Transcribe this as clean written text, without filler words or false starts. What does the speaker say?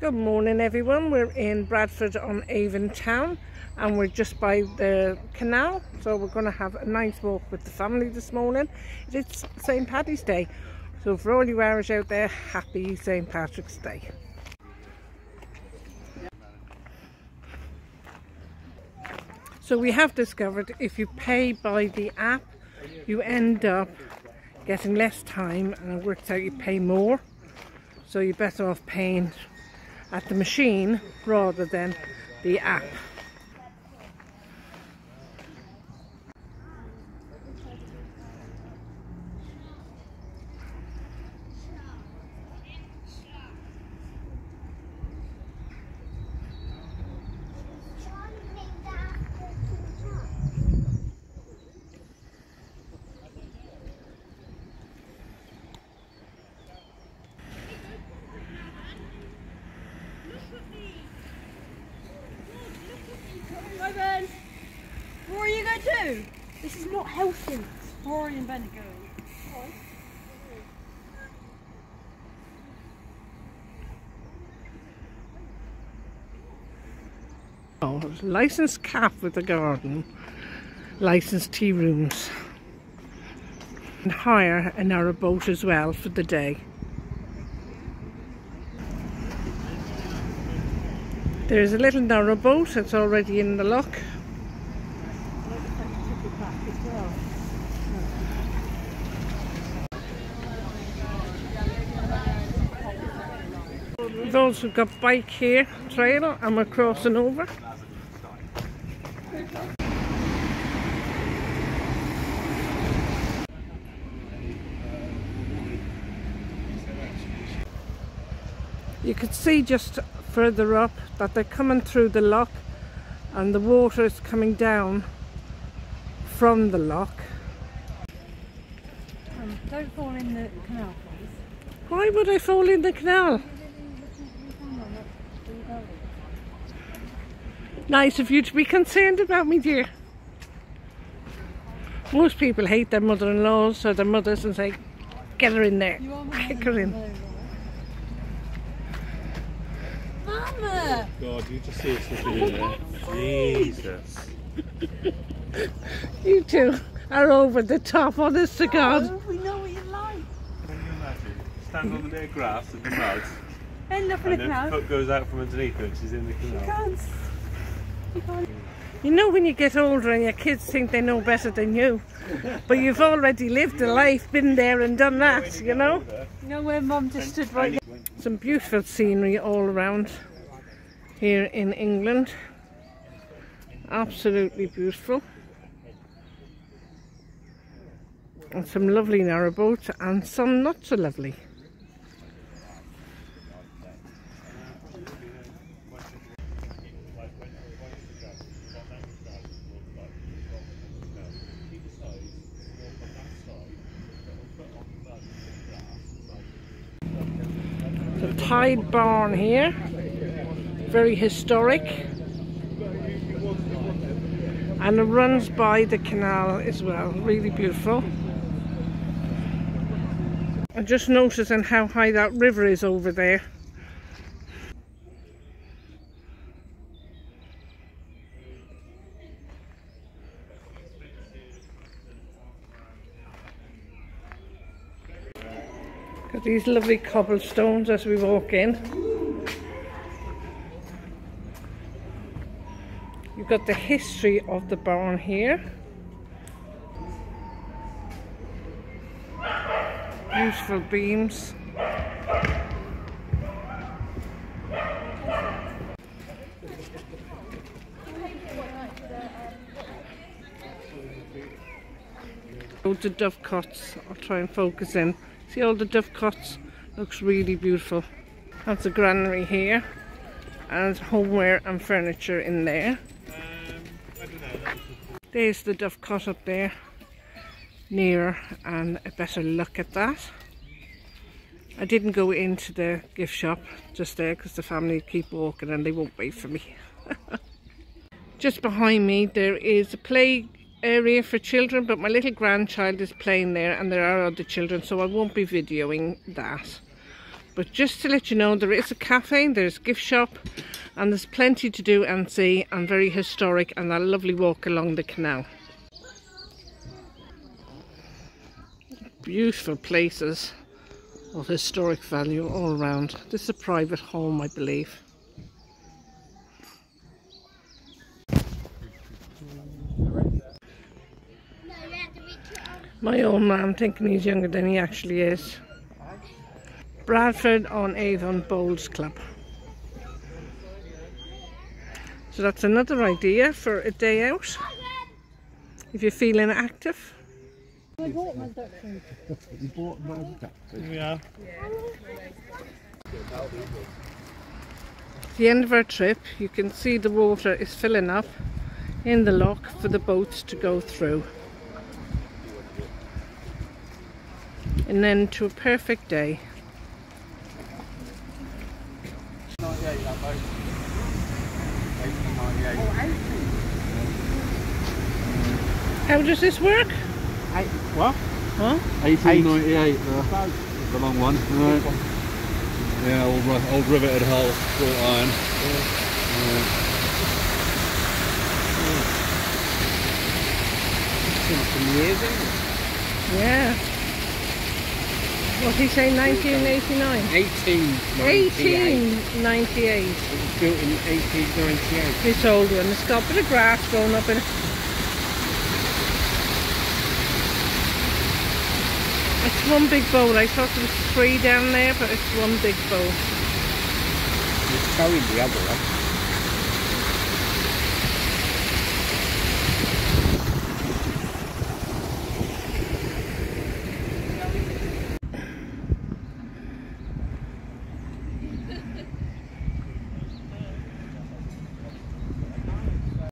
Good morning everyone, we're in Bradford on Avon town and we're just by the canal, so we're going to have a nice walk with the family this morning. It's St. Patrick's Day, so for all you wearers out there, happy St. Patrick's Day. So we have discovered if you pay by the app you end up getting less time, and it works out you pay more, so you're better off paying at the machine rather than the app. What are you going to do? This is not healthy. It's Rory and Ben are going. Oh, licensed cafe with a garden, licensed tea rooms, and hire a narrow boat as well for the day. There's a little narrow boat that's already in the lock. Those who've got bike here, trailer, and we're crossing over. You could see just further up that they're coming through the lock and the water is coming down from the lock. Don't fall in the canal, please. Why would I fall in the canal? Nice of you to be concerned about me, dear. Most people hate their mother-in-laws or their mothers and say, get her in there, kick her in. Mama! Oh God, you just see us looking in there. Jesus. You two are over the top, honest to God. Oh, we know what you like. Can you imagine? Stand on the bit of grass at the mud. End up in the canal. And the foot goes out from underneath her and she's in the canal. She can't. You know when you get older and your kids think they know better than you, but you've already lived a life, been there and done that, you know? You know where Mum just stood right there? Some beautiful scenery all around here in England. Absolutely beautiful. And some lovely narrow boats and some not so lovely. The Tide Barn here, very historic, and it runs by the canal as well, really beautiful. I'm just noticing how high that river is over there. Got these lovely cobblestones as we walk in. You've got the history of the barn here. Beautiful beams. Loads of dovecots. I'll try and focus in. See all the dovecots, looks really beautiful. That's a granary here, and homeware and furniture in there. I don't know. There's the dovecot up there, nearer, and a better look at that. I didn't go into the gift shop just there because the family keep walking and they won't wait for me. Just behind me there is a play area for children, but my little grandchild is playing there and there are other children, so I won't be videoing that. But just to let you know, there is a cafe, there's a gift shop, and there's plenty to do and see, and very historic, and that lovely walk along the canal. Beautiful places of historic value all around. This is a private home, I believe. My old man thinking he's younger than he actually is. Bradford on Avon Bowls Club. So that's another idea for a day out, if you're feeling active. I bought my duck food. You bought my duck food? Yeah. At the end of our trip, you can see the water is filling up in the lock for the boats to go through. And then to a perfect day. How does this work? What? Huh? 1898, the long one. Right. Yeah, old riveted hull, wrought iron. Yeah. It's been some years, isn't it? Yeah. What did he say, 1989? 1898. It was built in 1898. This old one, it's got a bit of grass growing up in it. It's one big bowl. I thought there was three down there, but it's one big bowl. It's showing the other one.